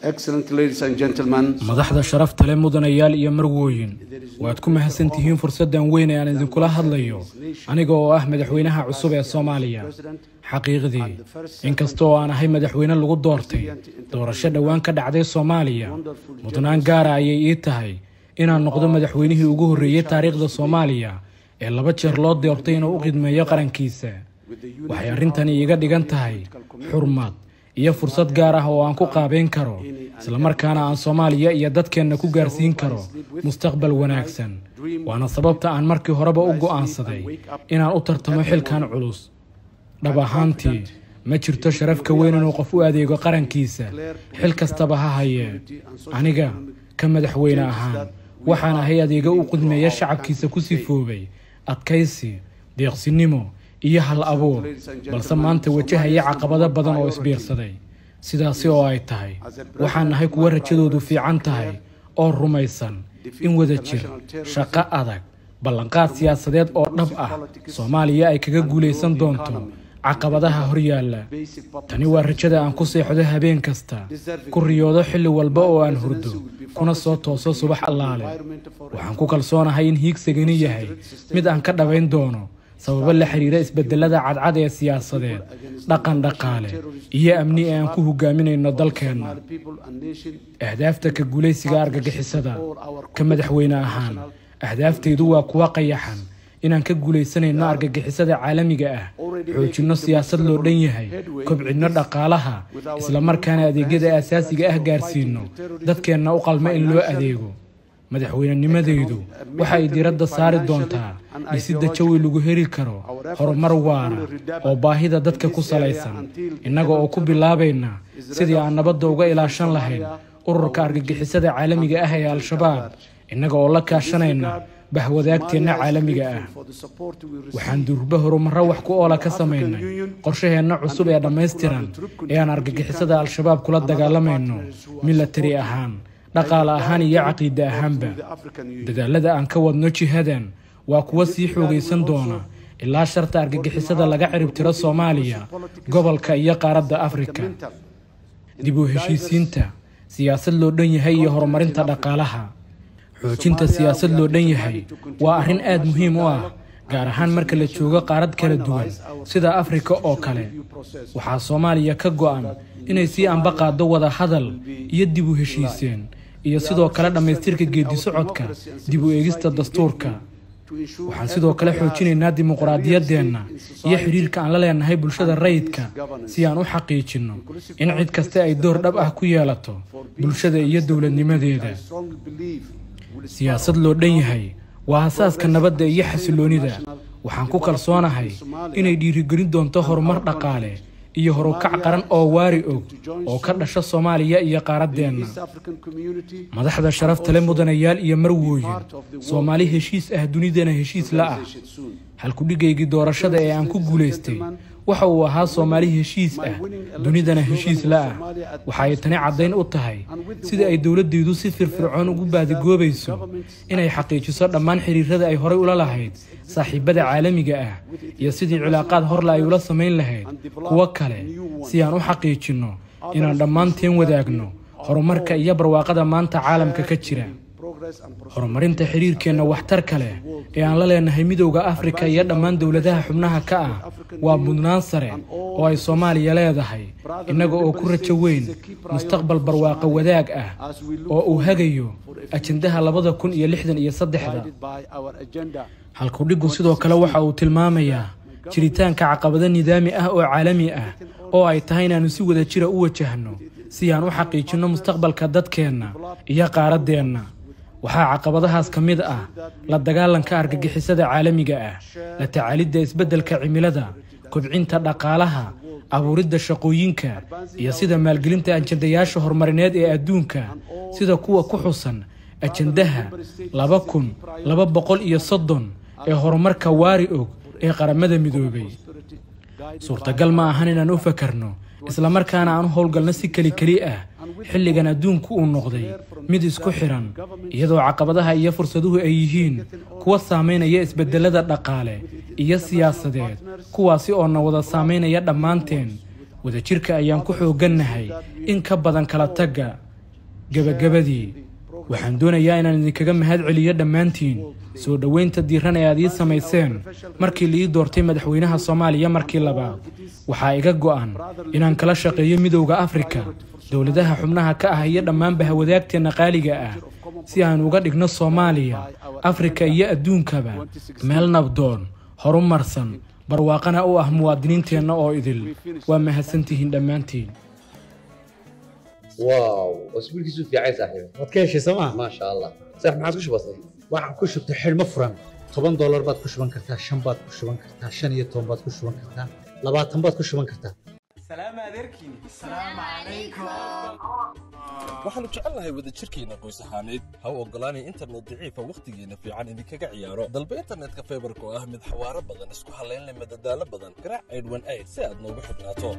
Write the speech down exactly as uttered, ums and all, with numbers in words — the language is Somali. madaxda sharafta leh mudanayaal iyo marwooyin waad ku mahadsantihiin fursaddan weyn ee aan idinkula hadlayo aniga oo ah madaxweynaha cusub ee Soomaaliya xaqiiqdii inkastoo aan ahay madaxweyne lagu doortay doorasho dhawaan ka dhacday Soomaaliya mudanaan gaara ayay ii tahay inaan noqdo madaxweynihii ugu horreeyay taariikhda Soomaaliya ee laba jeer loo doortay inuu u qidmeeyo qarankiisa waxay arintani iga dhigan tahay xurmad iyo fursad gaar ah oo aan ku qaabeyn karo isla markaana aan Soomaaliya iyo dadkeena ku gaarsiin karo mustaqbal wanaagsan waana sababta aan markii horeba u go'aansaday inaan u tartamo xilkan culus dhab ahaantii ma jirto sharaf ka weyn inuu qof u adeego qarankiisa xil kastaba ha haye aniga ka madaxweyne ahaan waxaan ahay adeega u qudmeeya shacabkiisa ku sifoobay adkaysi deeqsinimo iyo hal abuur balse maanta wajahaya caqabado badan oo isbiirsaday sidaas oo ay tahay waxaan ahay kuwa rajadoodu fiican tahay oo rumaysan in wada jir shaqo adag ballanqaad siyaasadeed oo dhab ah Soomaaliya ay kaga guuleysan doonto caqabadaha hor yaalla tani waa rajada aan ku seexdo habeen kasta ku riyoodo xilli walba oo aan hurdo kuna soo tooso subax allaale waxaan ku kalsoonahay in hiigsigani yahay mid aan ka dhaweyn doono sababa la xiriira isbedelada cadcad ee siyaasadeed dhaqan dhaqaale iyo amni aan ku hogaaminayno dalkeena ahdaafta ka guuleysiga argagixisada ka madaxweyne ahaan ahdaaftaydu waa kuwa qayaxan inaan ka guuleysanayno argagixisada caalamiga ah xoojinno siyaasad loo dhan yahay kobcinno dhaqaalaha isla markaana adeegyada aasaasiga ah gaarsiino dadkeena u qalma in loo adeego madaxweyne nimadeedu waxay diirada saari doontaa dhisidda jawi lagu heli karo horumar waara oo baahida dadka ku salaysan inaga oo ku bilaabayna sidii aan nabadda uga ilaashan lahayn ururka argagixisada caalamiga ah ee al-shabaab inaga oo la kaashanayna bahwadaagteena caalamiga ah waxaan durba horumar wax ku oola ka sameeynay qorshaheena cusub ee dhameystiran ee aan argagixisada al-shabaab kula dagaalamayno military ahaan dhaqaal ahaan iyo caqiido ahaanba dadaalada aan ka wadno jihadan waa kuwa sii xoogeysan doona ilaa sharta argagixisada laga cirib tiro Soomaaliya gobolka iyo qaaradda Afrika dib u heshiisiinta siyaasad loo dhan yahay iyo horumarinta dhaqaalaha xoojinta siyaasad loo dhan yahay waa arrin aad muhiim u ah gaar ahaan marka la joogo qaarad kala duwan sida Afrika oo kale waxa Soomaaliya ka go'an inay si aan baqaado wada hadal iyo dib u heshiisiin iyo sidoo kale dhamaystirka geedi socodka dib u eegista dastuurka waxaan sidoo kale xoojinaynaa dimuqraadiyadeena iyo xiriirka aan la leenahay bulshada rayidka si aan u xaqiijino in cid kasta ay door dhab ah ku yeelato bulshada iyo dawladnimadeeda siyaasad loo dhan yahay waa asaaska nabadda iyo xasiloonida waxaan ku kalsoonahay inay dhiirigelin doonto horumar dhaqaale iyo horukac qaran oo waari og oo ka dhasha Soomaaliya iyo qaaradeena madaxda sharafta leh mudanayaal iyo marwooyin Soomaali heshiis ah dunidana heshiis la ah halku dhigaygi doorashada ee aan ku guuleystay waxa uu ahaa Soomaali heshiis ah dunidana heshiis la ah waxa ay tani cadeyn u tahay sida ay dawladdeedu si firfircoon ugu baadigoobeyso inay xaqiijiso dhammaan xiriirada ay hore ula lahayd saaxiibada caalamiga ah iyo sidii cilaaqaad hor la ay ula sameyn lahayd kuwa kale si aan u xaqiijino inaan dhammaanteen wadaagno horumarka iyo barwaaqada maanta caalamka ka jira horumarinta xiriirkeena waxtarka leh ee aan la leenahay midowga Afrika iyo dhammaan dawladaha xubnaha ka ah waa mudnaan sare oo ay Soomaaliya leedahay inaga oo ku rajo weyn mustaqbal barwaaqo wadaag ah oo uu hagayo ajendaha labada kun iyo lixdan iyo saddexda halku dhigu sidoo kale waxa uu tilmaamayaa jiritaanka caqabado nidaami ah oo caalami ah oo ay tahay inaanu si wada jira u wajahno si aan u xaqiijino mustaqbalka dadkeena iyo qaaradeena waxaa caqabadahaas ka mid ah la dagaalanka argagixisada caalamiga ah la tacaalida isbedelka cimilada kobcinta dhaqaalaha abuuridda shaqooyinka iyo sida maalgelinta ajendayaasha horumarineed ee adduunka sida kuwa ku xusan ajendaha laba kun laba boqol iyo soddon ee horumarka waari og ee qaramada midoobay suurtagal ma ahan inaan u fakarno isla markaana aan howlgalno si keli keli ah xilligan adduunku uu noqday mid isku xiran iyadoo caqabadaha iyo fursaduhu ay yihiin kuwa saameynaya isbedelada dhaqaale iyo siyaasadeed kuwaasi oo na wada saameynaya dhammaanteen wada jirka ayaan ku xoogannahay in ka badan kala tagga gabagabadii waxaan doonayaa inaan idinkaga mahad celiyo dhamaantiin soo dhaweynta diiran ee aad ii sameyseen markii la ii doortay madaxweynaha Soomaaliya markii labaad waxaa iga go'an inaan kala shaqeeyo midowga Afrika dawladaha xubnaha ka ah iyo dhamaan bahawadaagteena qaaliga ah si aan uga dhigno Soomaaliya Afrika iyo adduunkaba meel nabdoon horumarsan barwaaqana u ah muwaadiniinteenna oo idil waa mahadsantihiin dhamaantiin واو اسبوع كيسو في عايز صاحبي ما تكاش سمع ما شاء الله صاحب ما كش بسيط واحد كش بتحل مفرم طبعا دولار بات كش بنكرتها شن بات كش بنكرتها شن يتون بات كش بنكرتها لباتن بات كش بنكرتها السلام عليكم السلام عليكم waxaan u jecelahay wada jirkeena qoys ahaaneed ha u ogolaanay internet daciif ah waqtigeena fiican in kaga ciyaaro dalba internetka fiber-ku ah mid xawaaro badan isku haleyn leh madadaalo badan garaac eight one eight si aad noogu xidhnaato